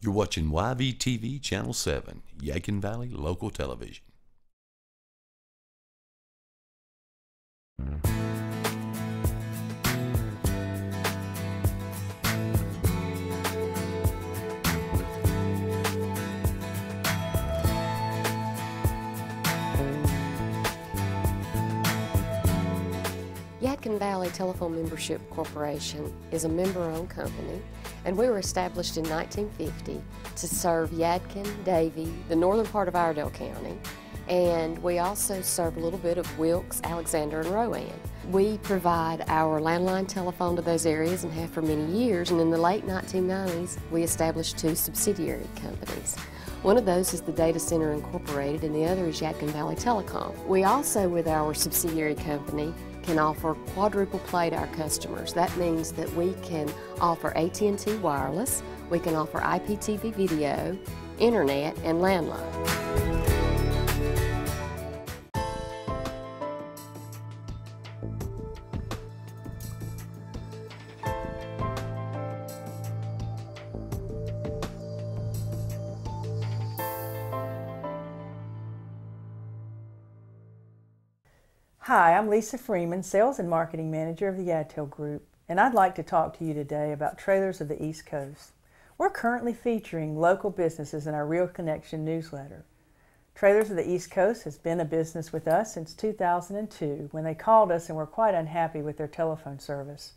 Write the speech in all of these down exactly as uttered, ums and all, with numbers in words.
You're watching Y V T V Channel seven, Yadkin Valley Local Television. Yadkin Valley Telephone Membership Corporation is a member-owned company, and we were established in nineteen fifty to serve Yadkin, Davie, the northern part of Iredell County, and we also serve a little bit of Wilkes, Alexander, and Rowan. We provide our landline telephone to those areas and have for many years, and in the late nineteen nineties we established two subsidiary companies. One of those is the Data Center Incorporated and the other is Yadkin Valley Telecom. We also, with our subsidiary company, can offer quadruple play to our customers. That means that we can offer A T and T wireless, we can offer I P T V video, internet, and landline. Hi, I'm Lisa Freeman, Sales and Marketing Manager of the YadTel Group, and I'd like to talk to you today about Trailers of the East Coast. We're currently featuring local businesses in our Real Connection newsletter. Trailers of the East Coast has been a business with us since two thousand two, when they called us and were quite unhappy with their telephone service.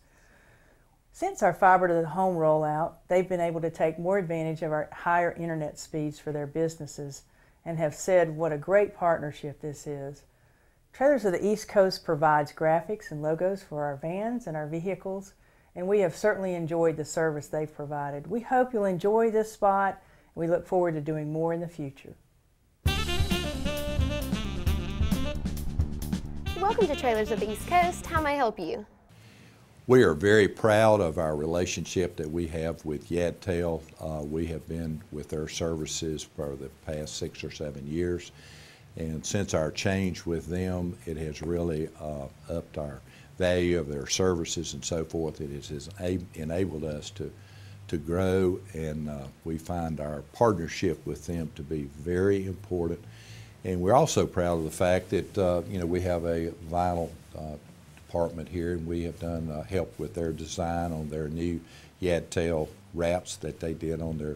Since our fiber to the home rollout, they've been able to take more advantage of our higher internet speeds for their businesses and have said what a great partnership this is. Trailers of the East Coast provides graphics and logos for our vans and our vehicles, and we have certainly enjoyed the service they've provided. We hope you'll enjoy this spot, and we look forward to doing more in the future. Welcome to Trailers of the East Coast. How may I help you? We are very proud of our relationship that we have with YadTel. Uh, we have been with their services for the past six or seven years. And since our change with them, it has really uh, upped our value of their services and so forth. It has enabled us to, to grow, and uh, we find our partnership with them to be very important. And we're also proud of the fact that uh, you know, we have a vinyl uh, department here, and we have done uh, help with their design on their new YadTel wraps that they did on their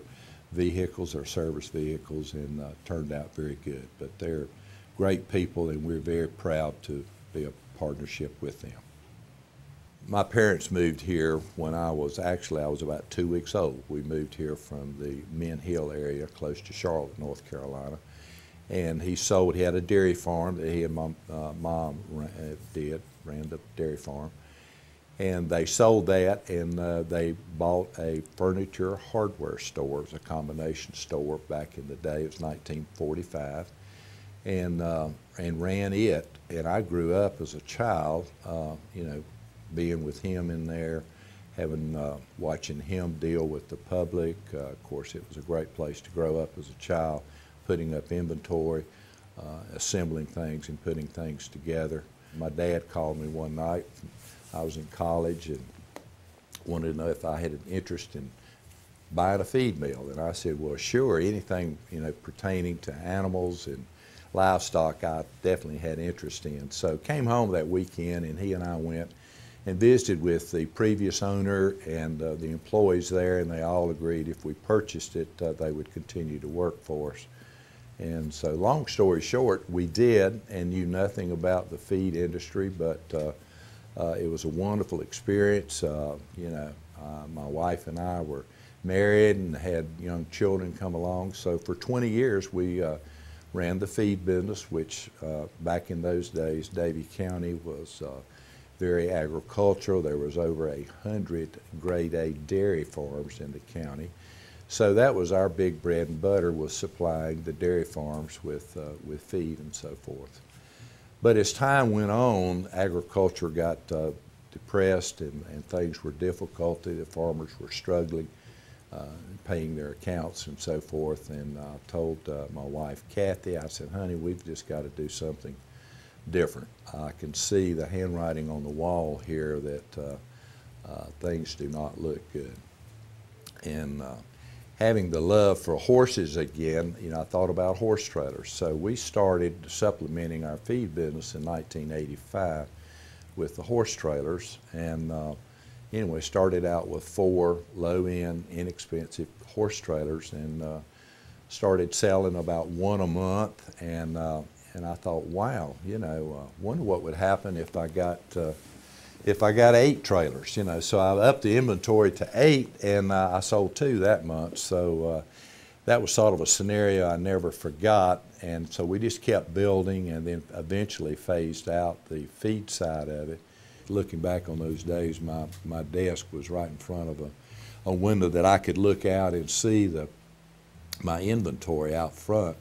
vehicles, or service vehicles, and uh, turned out very good. But they're great people, and we're very proud to be a partnership with them. My parents moved here when I was, actually I was about two weeks old. We moved here from the Mint Hill area close to Charlotte, North Carolina. And he sold, he had a dairy farm that he and my uh, mom ran, did, ran the dairy farm. And they sold that, and uh, they bought a furniture hardware store. It was a combination store back in the day. It was nineteen forty-five, and uh, and ran it. And I grew up as a child, uh, you know, being with him in there, having uh, watching him deal with the public. Uh, of course, it was a great place to grow up as a child, putting up inventory, uh, assembling things, and putting things together. My dad called me one night. I was in college and wanted to know if I had an interest in buying a feed mill. And I said, well, sure, anything, you know, pertaining to animals and livestock, I definitely had interest in. So came home that weekend, and he and I went and visited with the previous owner and uh, the employees there, and they all agreed if we purchased it, uh, they would continue to work for us. And so long story short, we did, and knew nothing about the feed industry, but uh, Uh, it was a wonderful experience. Uh, you know, uh, my wife and I were married and had young children come along. So for twenty years, we uh, ran the feed business, which uh, back in those days, Davie County was uh, very agricultural. There was over a hundred grade A dairy farms in the county. So that was our big bread and butter, was supplying the dairy farms with, uh, with feed and so forth. But as time went on, agriculture got uh, depressed, and, and things were difficult. The farmers were struggling, uh, paying their accounts and so forth. And I told uh, my wife, Kathy, I said, honey, we've just got to do something different. I can see the handwriting on the wall here that uh, uh, things do not look good. And uh, having the love for horses again, you know, I thought about horse trailers. So we started supplementing our feed business in nineteen eighty-five with the horse trailers. And uh, anyway, started out with four low-end, inexpensive horse trailers, and uh, started selling about one a month. And uh, and I thought, wow, you know, uh, wonder what would happen if I got uh, if I got eight trailers, you know. So I upped the inventory to eight, and uh, I sold two that month. So uh, that was sort of a scenario I never forgot. And so we just kept building, and then eventually phased out the feed side of it. Looking back on those days, my, my desk was right in front of a, a window that I could look out and see the my inventory out front.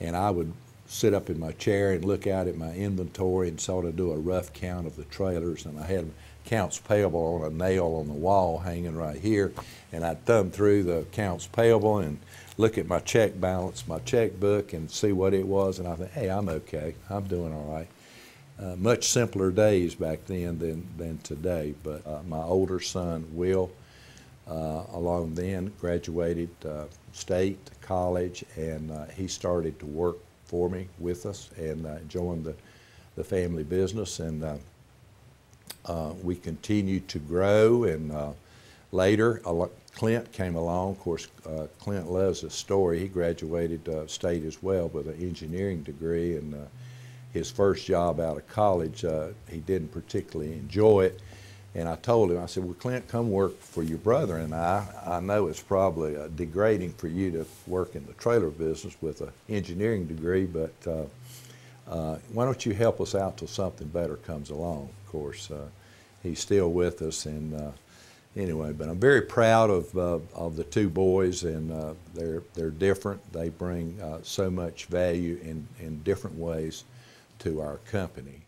And I would sit up in my chair and look out at my inventory and sort of do a rough count of the trailers. And I had accounts payable on a nail on the wall hanging right here. And I'd thumb through the accounts payable and look at my check balance, my checkbook, and see what it was. And I thought, hey, I'm okay. I'm doing all right. Uh, much simpler days back then than, than today. But uh, my older son, Will, uh, along then graduated uh, state, college, and uh, he started to work for me, with us, and uh, joined the, the family business. And uh, uh, we continued to grow, and uh, later Clint came along. Of course, uh, Clint loves this story. He graduated uh, state as well with an engineering degree, and uh, his first job out of college, uh, he didn't particularly enjoy it. And I told him, I said, well, Clint, come work for your brother and I. I know it's probably uh, degrading for you to work in the trailer business with an engineering degree, but uh, uh, why don't you help us out till something better comes along? Of course, uh, he's still with us. And uh, anyway, but I'm very proud of, uh, of the two boys, and uh, they're, they're different. They bring uh, so much value in, in different ways to our company.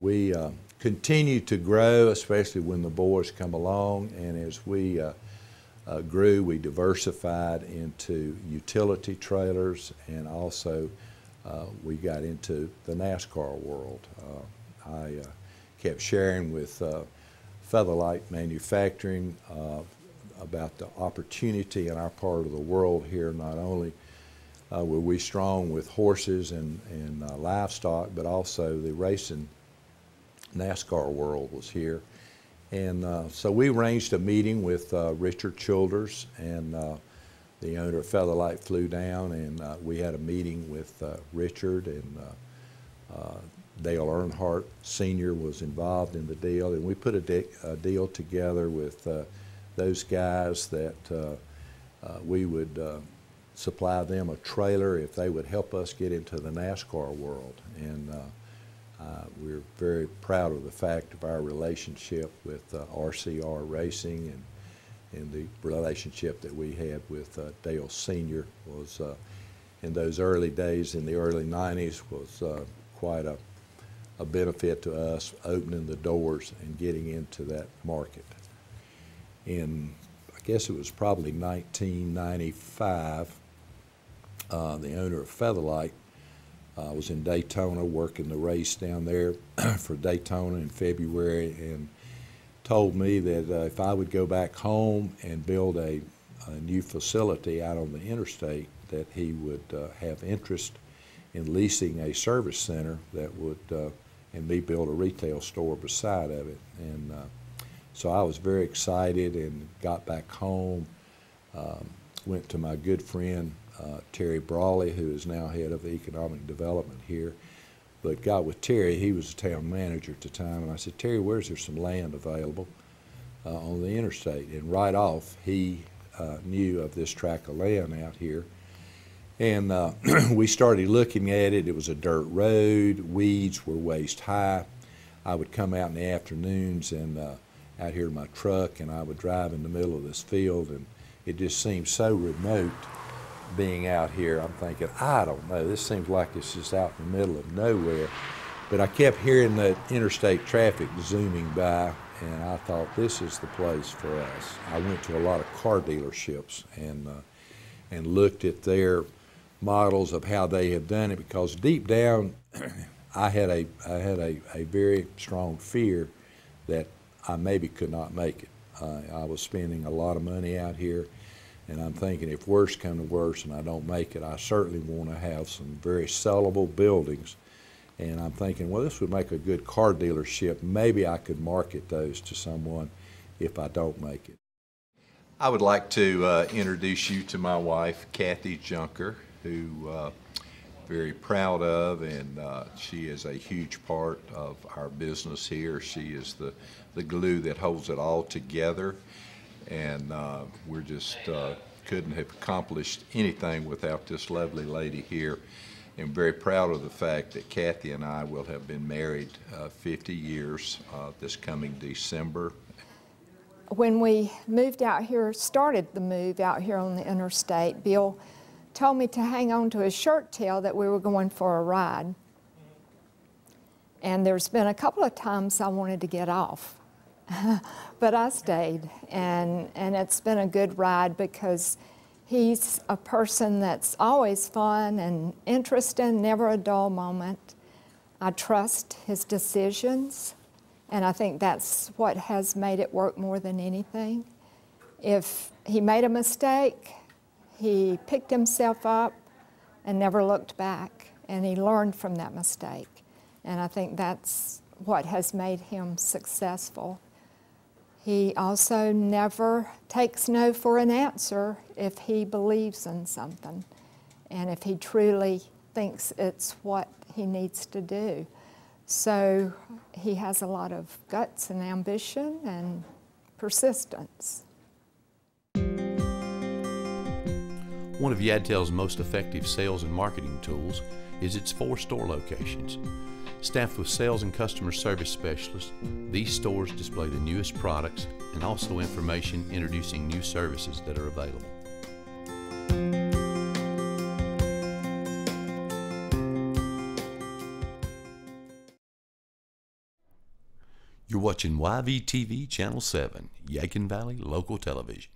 We uh, continue to grow, especially when the boys come along. And as we uh, uh, grew, we diversified into utility trailers, and also uh, we got into the NASCAR world. Uh, I uh, kept sharing with uh, Featherlite Manufacturing uh, about the opportunity in our part of the world here. Not only uh, were we strong with horses and, and uh, livestock, but also the racing NASCAR world was here. And uh, so we arranged a meeting with uh, Richard Childress, and uh, the owner of Featherlite flew down, and uh, we had a meeting with uh, Richard, and uh, uh, Dale Earnhardt Senior was involved in the deal, and we put a, de a deal together with uh, those guys that uh, uh, we would uh, supply them a trailer if they would help us get into the NASCAR world. And uh, Uh, we're very proud of the fact of our relationship with uh, R C R Racing, and and the relationship that we had with uh, Dale Senior was, uh, in those early days, in the early nineties, was uh, quite a, a benefit to us, opening the doors and getting into that market. In, I guess it was probably nineteen ninety-five, uh, the owner of Featherlite, I uh, was in Daytona working the race down there for Daytona in February, and told me that uh, if I would go back home and build a, a new facility out on the interstate, that he would uh, have interest in leasing a service center that would, uh, and me build a retail store beside of it. And uh, so I was very excited and got back home, um, went to my good friend, Uh, Terry Brawley, who is now head of economic development here, but got with Terry. He was the town manager at the time, and I said, Terry, where's there some land available uh, on the interstate? And right off, he uh, knew of this tract of land out here, and uh, we started looking at it. It was a dirt road. Weeds were waist high. I would come out in the afternoons and uh, out here in my truck, and I would drive in the middle of this field, and it just seemed so remote. Being out here, I'm thinking, I don't know, this seems like it's just out in the middle of nowhere. But I kept hearing the interstate traffic zooming by, and I thought, this is the place for us. I went to a lot of car dealerships and, uh, and looked at their models of how they have done it, because deep down, I had a I had a, a very strong fear that I maybe could not make it. Uh, I was spending a lot of money out here, and I'm thinking if worse come to worse and I don't make it, I certainly want to have some very sellable buildings. And I'm thinking, well, this would make a good car dealership. Maybe I could market those to someone if I don't make it. I would like to uh, introduce you to my wife, Kathy Junker, who uh, very proud of, and uh, she is a huge part of our business here. She is the, the glue that holds it all together, and uh, we're just uh, couldn't have accomplished anything without this lovely lady here. I'm very proud of the fact that Kathy and I will have been married uh, fifty years uh, this coming December. When we moved out here, started the move out here on the interstate, Bill told me to hang on to his shirt tail that we were going for a ride. And there's been a couple of times I wanted to get off, but I stayed. And, and it's been a good ride because he's a person that's always fun and interesting, never a dull moment. I trust his decisions, and I think that's what has made it work more than anything. If he made a mistake, he picked himself up and never looked back, and he learned from that mistake. And I think that's what has made him successful. He also never takes no for an answer if he believes in something and if he truly thinks it's what he needs to do. So he has a lot of guts and ambition and persistence. One of YadTel's most effective sales and marketing tools is its four store locations. Staffed with sales and customer service specialists, these stores display the newest products and also information introducing new services that are available. You're watching Y V T V Channel seven, Yadkin Valley Local Television.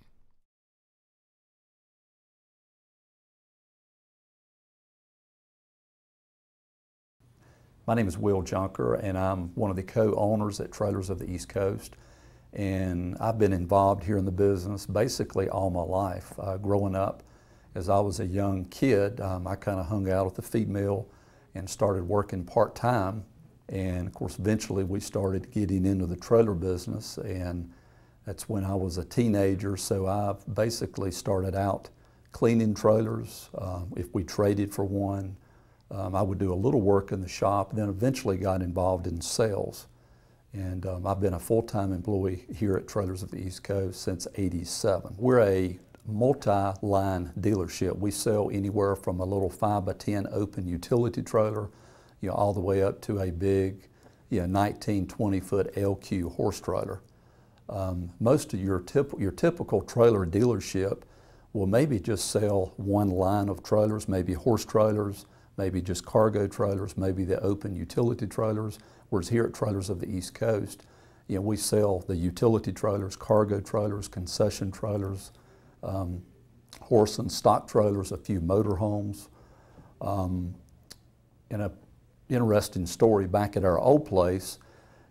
My name is Will Junker, and I'm one of the co-owners at Trailers of the East Coast. And I've been involved here in the business basically all my life. Uh, growing up, as I was a young kid, um, I kind of hung out at the feed mill and started working part-time. And of course, eventually we started getting into the trailer business, and that's when I was a teenager. So I basically started out cleaning trailers. Uh, if we traded for one, Um, I would do a little work in the shop, and then eventually got involved in sales. And um, I've been a full-time employee here at Trailers of the East Coast since eighty-seven. We're a multi-line dealership. We sell anywhere from a little five by ten open utility trailer, you know, all the way up to a big, you know, nineteen, twenty foot L Q horse trailer. Um, most of your, tip your typical trailer dealership will maybe just sell one line of trailers, maybe horse trailers, maybe just cargo trailers, maybe the open utility trailers, whereas here at Trailers of the East Coast, you know, we sell the utility trailers, cargo trailers, concession trailers, um, horse and stock trailers, a few motorhomes. Um, and an interesting story, back at our old place,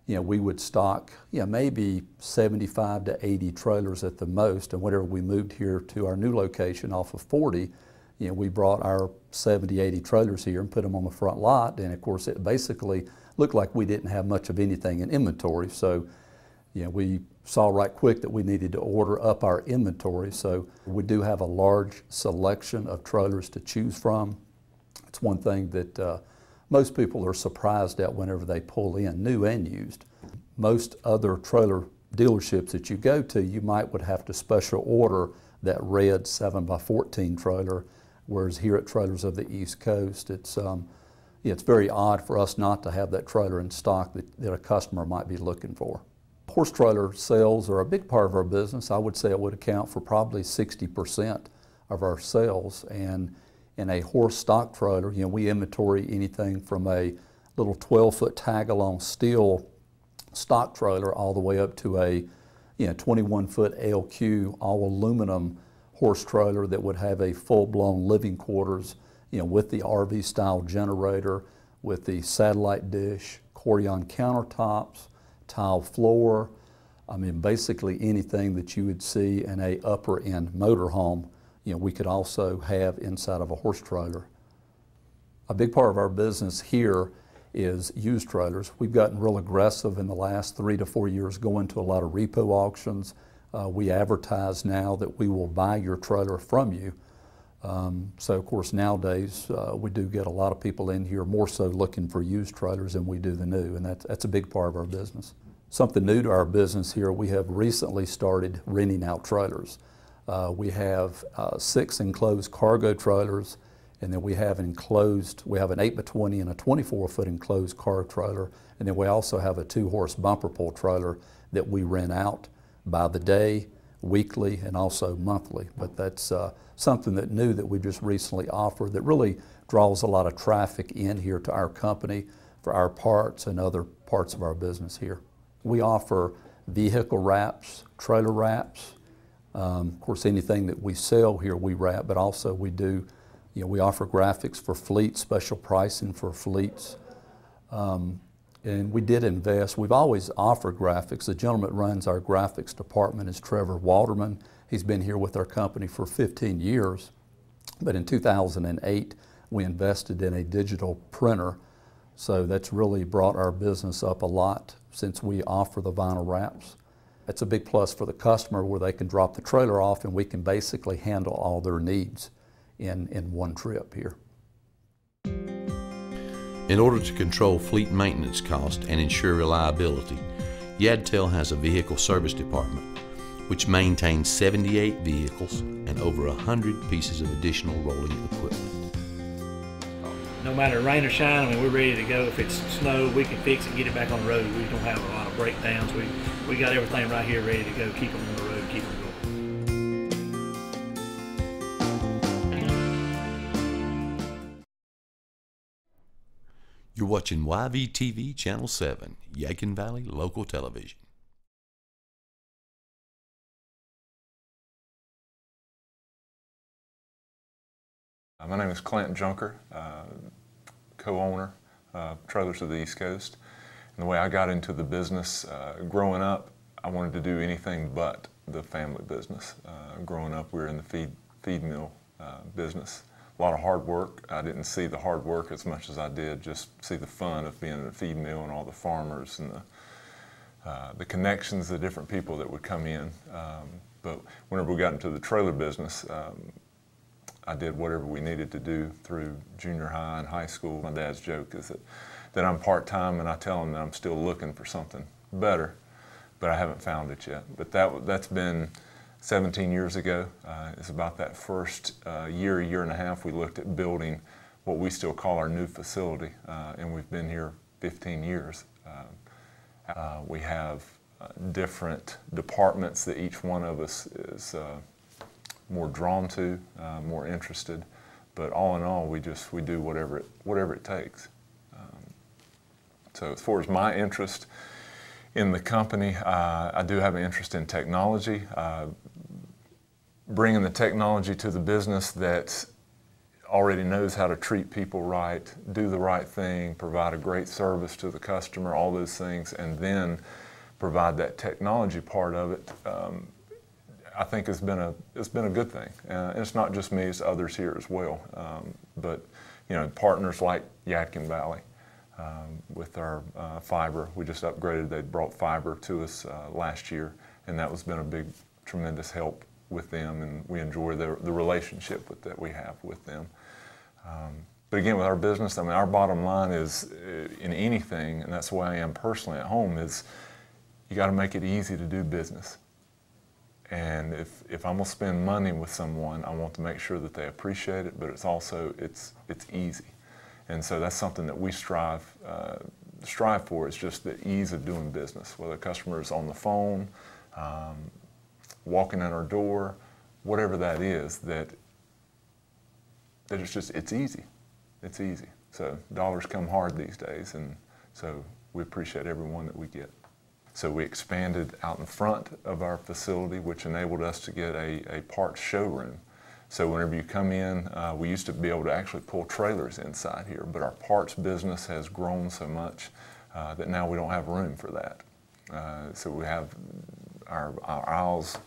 you know, we would stock, you know, maybe seventy-five to eighty trailers at the most, and whenever we moved here to our new location off of forty, you know, we brought our seventy, eighty trailers here and put them on the front lot, and of course it basically looked like we didn't have much of anything in inventory. So, you know, we saw right quick that we needed to order up our inventory. So we do have a large selection of trailers to choose from. It's one thing that uh, most people are surprised at whenever they pull in, new and used. Most other trailer dealerships that you go to, you might would have to special order that red seven by fourteen trailer, whereas here at Trailers of the East Coast, it's, um, it's very odd for us not to have that trailer in stock that, that a customer might be looking for. Horse trailer sales are a big part of our business. I would say it would account for probably sixty percent of our sales. And in a horse stock trailer, you know, we inventory anything from a little twelve foot tag-along steel stock trailer all the way up to a, you know, twenty-one foot L Q all aluminum horse trailer that would have a full-blown living quarters, you know, with the R V style generator, with the satellite dish, Corian countertops, tile floor, I mean basically anything that you would see in a upper end motorhome, you know, we could also have inside of a horse trailer. A big part of our business here is used trailers. We've gotten real aggressive in the last three to four years going to a lot of repo auctions. Uh, we advertise now that we will buy your trailer from you. Um, so of course nowadays uh, we do get a lot of people in here more so looking for used trailers than we do the new, and that's, that's a big part of our business. Something new to our business here, we have recently started renting out trailers. Uh, we have uh, six enclosed cargo trailers, and then we have an enclosed, we have an eight by twenty and a twenty-four foot enclosed car trailer, and then we also have a two horse bumper pull trailer that we rent out by the day, weekly, and also monthly. But that's uh, something that new that we just recently offered that really draws a lot of traffic in here to our company for our parts and other parts of our business here. We offer vehicle wraps, trailer wraps. Um, of course, anything that we sell here we wrap, but also we do, you know, we offer graphics for fleets, special pricing for fleets. Um, And we did invest. We've always offered graphics. The gentleman that runs our graphics department is Trevor Walderman. He's been here with our company for fifteen years. But in two thousand eight, we invested in a digital printer. So that's really brought our business up a lot since we offer the vinyl wraps. That's a big plus for the customer where they can drop the trailer off and we can basically handle all their needs in, in one trip here. In order to control fleet maintenance cost and ensure reliability, YadTel has a vehicle service department which maintains seventy-eight vehicles and over one hundred pieces of additional rolling equipment. No matter rain or shine, I mean, we're ready to go. If it's snow, we can fix it and get it back on the road. We don't have a lot of breakdowns. We, we got everything right here ready to go. Keep them on the road, keep them going. You're watching Y V T V Channel seven, Yadkin Valley Local Television. My name is Clint Junker, uh, co-owner of Trailers of the East Coast. And the way I got into the business, uh, growing up, I wanted to do anything but the family business. Uh, growing up, we were in the feed, feed mill uh, business. A lot of hard work. I didn't see the hard work as much as I did just see the fun of being in a feed mill and all the farmers and the uh, the connections, the different people that would come in. Um, but whenever we got into the trailer business, um, I did whatever we needed to do through junior high and high school. My dad's joke is that, that I'm part-time, and I tell him that I'm still looking for something better, but I haven't found it yet. But that, that's been seventeen years ago. Uh, it's about that first uh, year, year and a half, we looked at building what we still call our new facility, uh, and we've been here fifteen years. Uh, uh, we have uh, different departments that each one of us is uh, more drawn to, uh, more interested, but all in all, we just, we do whatever it, whatever it takes. Um, so as far as my interest in the company, uh, I do have an interest in technology, uh, bringing the technology to the business that already knows how to treat people right, do the right thing, provide a great service to the customer, all those things, and then provide that technology part of it. Um, I think it's been a it's been a good thing, uh, and it's not just me; it's others here as well. Um, but you know, partners like Yadkin Valley. Um, with our uh, fiber. We just upgraded. They brought fiber to us uh, last year, and that has been a big, tremendous help with them, and we enjoy the, the relationship with, that we have with them. Um, but again, with our business, I mean, our bottom line is uh, in anything, and that's why I am personally at home, is you got to make it easy to do business. And if, if I'm going to spend money with someone, I want to make sure that they appreciate it, but it's also, it's, it's easy. And so that's something that we strive uh, strive for. It's just the ease of doing business, whether a customer is on the phone, um, walking in our door, whatever that is. That that it's just it's easy, it's easy. So dollars come hard these days, and so we appreciate everyone that we get. So we expanded out in front of our facility, which enabled us to get a, a parts showroom So whenever you come in, uh, we used to be able to actually pull trailers inside here, but our parts business has grown so much uh, that now we don't have room for that. Uh, so we have our, our aisles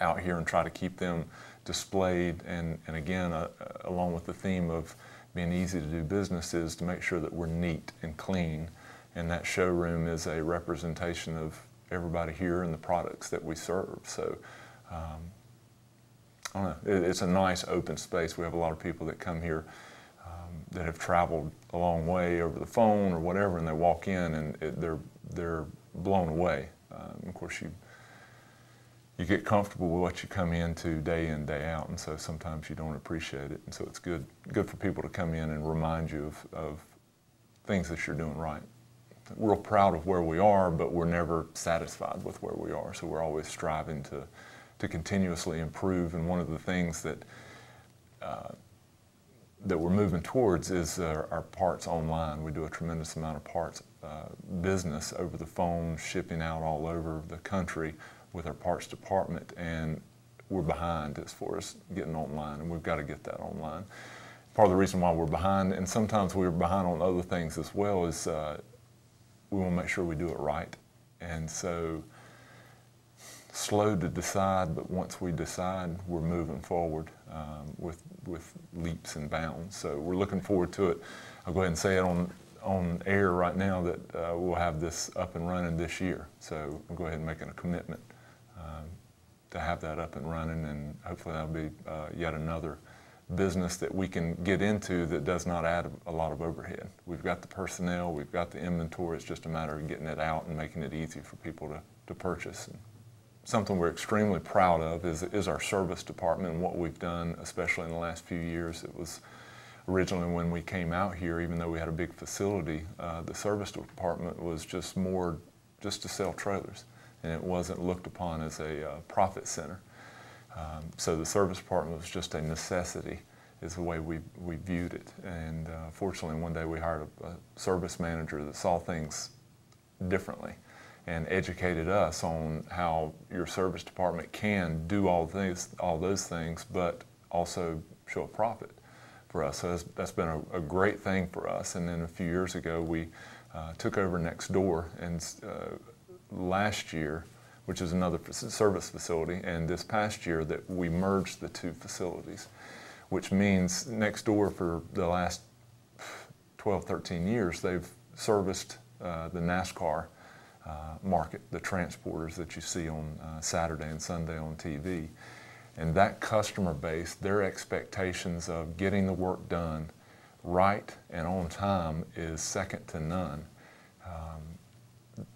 out here and try to keep them displayed, and, and again, uh, along with the theme of being easy to do business, is to make sure that we're neat and clean, and that showroom is a representation of everybody here and the products that we serve. So um, I don't know, it, it's a nice open space. We have a lot of people that come here um, that have traveled a long way over the phone or whatever, and they walk in and it, they're, they're blown away. Um, of course, you you get comfortable with what you come into day in, day out, and so sometimes you don't appreciate it. And so it's good good for people to come in and remind you of, of things that you're doing right. We're proud of where we are, but we're never satisfied with where we are, so we're always striving to, to continuously improve. And one of the things that, uh, that we're moving towards is uh, our parts online. We do a tremendous amount of parts uh, business over the phone, shipping out all over the country with our parts department, and we're behind as far as getting online, and we've got to get that online. Part of the reason why we're behind, and sometimes we're behind on other things as well, is uh, we want to make sure we do it right. And so, slow to decide, but once we decide, we're moving forward um, with, with leaps and bounds. So we're looking forward to it. I'll go ahead and say it on on air right now that uh, we'll have this up and running this year. So we'll go ahead and make it a commitment um, to have that up and running, and hopefully that'll be uh, yet another business that we can get into that does not add a lot of overhead. We've got the personnel, we've got the inventory, it's just a matter of getting it out and making it easy for people to, to purchase. And something we're extremely proud of is, is our service department and what we've done, especially in the last few years. It was originally when we came out here, even though we had a big facility, uh, the service department was just more just to sell trailers, and it wasn't looked upon as a uh, profit center. Um, so the service department was just a necessity, is the way we, we viewed it. And uh, fortunately, one day we hired a, a service manager that saw things differently and educated us on how your service department can do all these, all those things, but also show a profit for us. So that's, that's been a, a great thing for us. And then a few years ago, we uh, took over next door, and uh, last year, which is another service facility, and this past year that we merged the two facilities, which means next door for the last twelve, thirteen years, they've serviced uh, the NASCAR uh, market, the transporters that you see on uh, Saturday and Sunday on T V. And that customer base, their expectations of getting the work done right and on time is second to none. Um,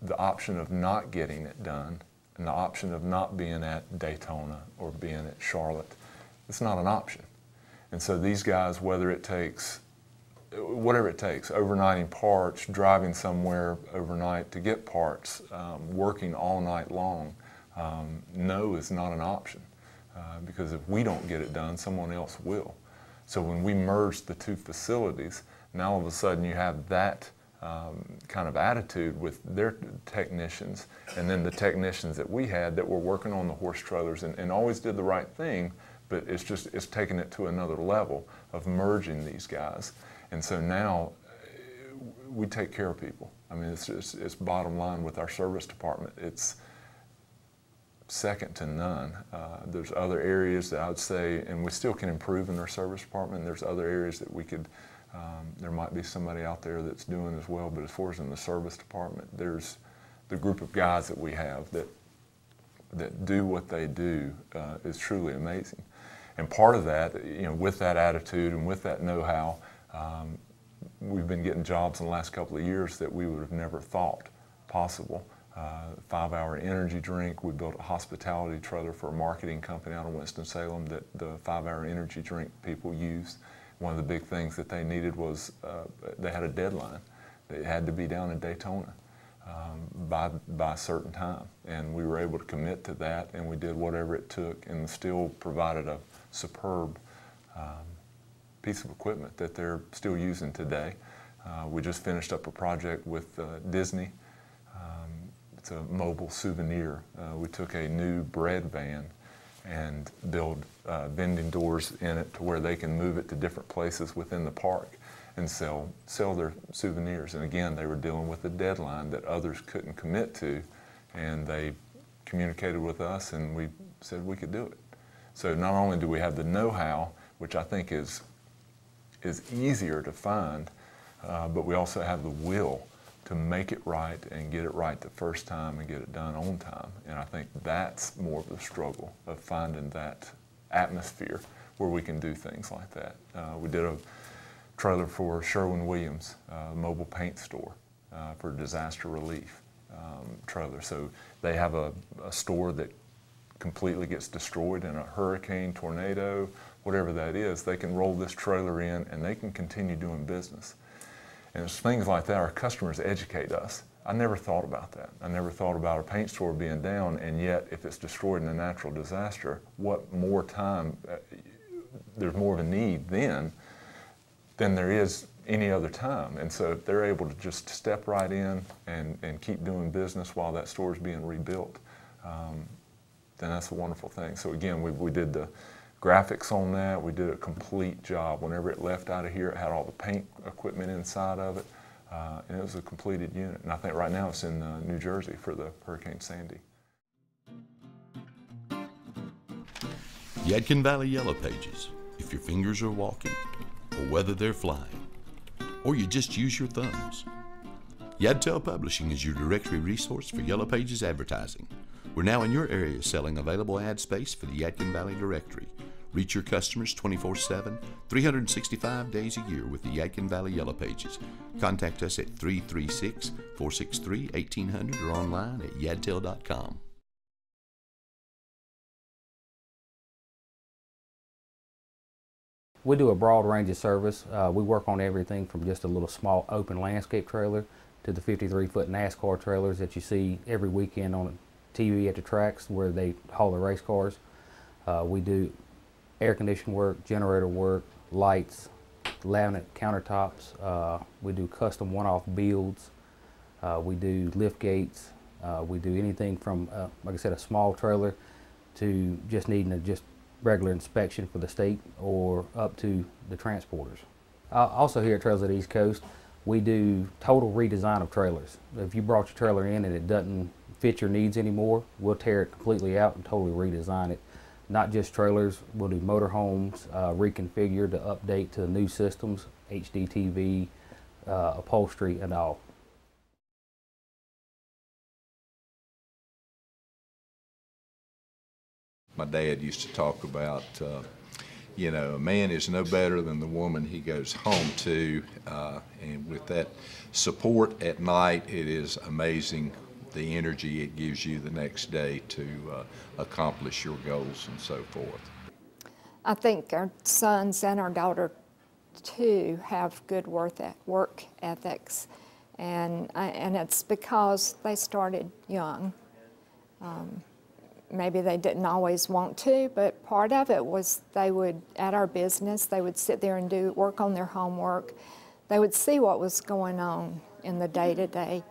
the option of not getting it done, and the option of not being at Daytona or being at Charlotte, it's not an option. And so these guys, whether it takes, whatever it takes, overnighting parts, driving somewhere overnight to get parts, um, working all night long, um, no is not an option. Uh, because if we don't get it done, someone else will. So when we merged the two facilities, now all of a sudden you have that Um, kind of attitude with their technicians, and then the technicians that we had that were working on the horse trailers and, and always did the right thing, but it's just, it's taking it to another level of merging these guys. And so now we take care of people. I mean, it's, it's, it's bottom line with our service department. It's second to none. Uh, there's other areas that I would say, and we still can improve in our service department. There's other areas that we could Um, there might be somebody out there that's doing as well, but as far as in the service department, there's the group of guys that we have that, that do what they do uh, is truly amazing. And part of that, you know, with that attitude and with that know-how, um, we've been getting jobs in the last couple of years that we would have never thought possible. Uh, five hour energy drink, we built a hospitality trailer for a marketing company out of Winston-Salem that the five hour energy drink people used. One of the big things that they needed was uh, they had a deadline. They had to be down in Daytona um, by, by a certain time. And we were able to commit to that, and we did whatever it took and still provided a superb um, piece of equipment that they're still using today. Uh, we just finished up a project with uh, Disney. Um, it's a mobile souvenir. Uh, we took a new bread van and build uh, vending doors in it to where they can move it to different places within the park and sell, sell their souvenirs. And again, they were dealing with a deadline that others couldn't commit to, and they communicated with us and we said we could do it. So not only do we have the know-how, which I think is, is easier to find, uh, but we also have the will to make it right and get it right the first time and get it done on time. And I think that's more of the struggle of finding that atmosphere where we can do things like that. Uh, we did a trailer for Sherwin Williams, uh, mobile paint store, uh, for disaster relief um, trailer. So they have a, a store that completely gets destroyed in a hurricane, tornado, whatever that is. They can roll this trailer in and they can continue doing business. And it's things like that. Our customers educate us. I never thought about that. I never thought about a paint store being down, and yet if it's destroyed in a natural disaster, what more time, uh, there's more of a need then than there is any other time. And so if they're able to just step right in and, and keep doing business while that store's being rebuilt, um, then that's a wonderful thing. So again, we, we did the graphics on that. We did a complete job. Whenever it left out of here, it had all the paint equipment inside of it, uh, and it was a completed unit. And I think right now it's in uh, New Jersey for the Hurricane Sandy. Yadkin Valley Yellow Pages. If your fingers are walking, or whether they're flying, or you just use your thumbs, YadTel Publishing is your directory resource for Yellow Pages advertising. We're now in your area selling available ad space for the Yadkin Valley directory. Reach your customers twenty-four seven, three hundred sixty-five days a year with the Yadkin Valley Yellow Pages. Contact us at three three six, four six three, eighteen hundred or online at yadtel dot com. We do a broad range of service. Uh, we work on everything from just a little small open landscape trailer to the fifty-three foot NASCAR trailers that you see every weekend on T V at the tracks where they haul the race cars. Uh, we do air conditioning work, generator work, lights, laminate countertops. Uh, we do custom one-off builds. Uh, we do lift gates. Uh, we do anything from, uh, like I said, a small trailer to just needing a just regular inspection for the state or up to the transporters. Uh, also here at Trailers of the East Coast, we do total redesign of trailers. If you brought your trailer in and it doesn't fit your needs anymore, we'll tear it completely out and totally redesign it. Not just trailers, we'll do motorhomes, uh, reconfigure to update to the new systems, H D T V, uh, upholstery, and all. My dad used to talk about, uh, you know, a man is no better than the woman he goes home to, uh, and with that support at night, it is amazing the energy it gives you the next day to uh, accomplish your goals and so forth. I think our sons and our daughter too have good work ethics, and and it's because they started young. Um, maybe they didn't always want to, but part of it was they would, at our business, they would sit there and do work on their homework. They would see what was going on in the day-to-day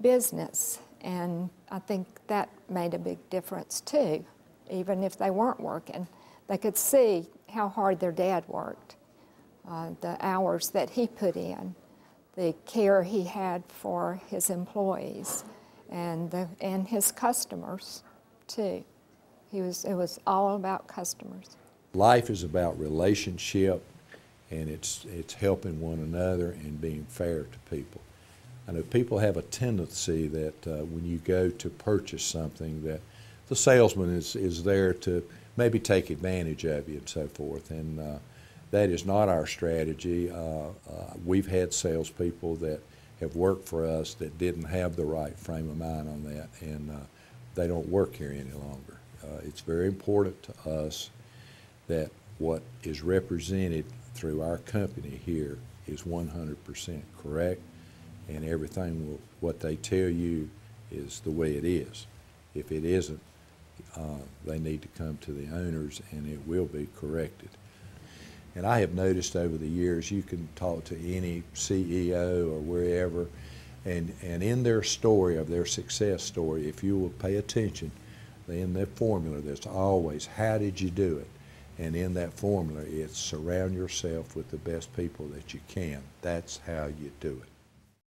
business. And I think that made a big difference too. Even if they weren't working, they could see how hard their dad worked, uh, the hours that he put in, the care he had for his employees and, the, and his customers too. He was, it was all about customers. Life is about relationship, and it's, it's helping one another and being fair to people. I know people have a tendency that uh, when you go to purchase something that the salesman is, is there to maybe take advantage of you and so forth, and uh, that is not our strategy. Uh, uh, we've had salespeople that have worked for us that didn't have the right frame of mind on that, and uh, they don't work here any longer. Uh, it's very important to us that what is represented through our company here is one hundred percent correct, and everything will, what they tell you is the way it is. If it isn't, uh, they need to come to the owners and it will be corrected. And I have noticed over the years, you can talk to any C E O or wherever, and, and in their story of their success story, if you will pay attention, in their formula, there's always, how did you do it? And in that formula, it's surround yourself with the best people that you can. That's how you do it.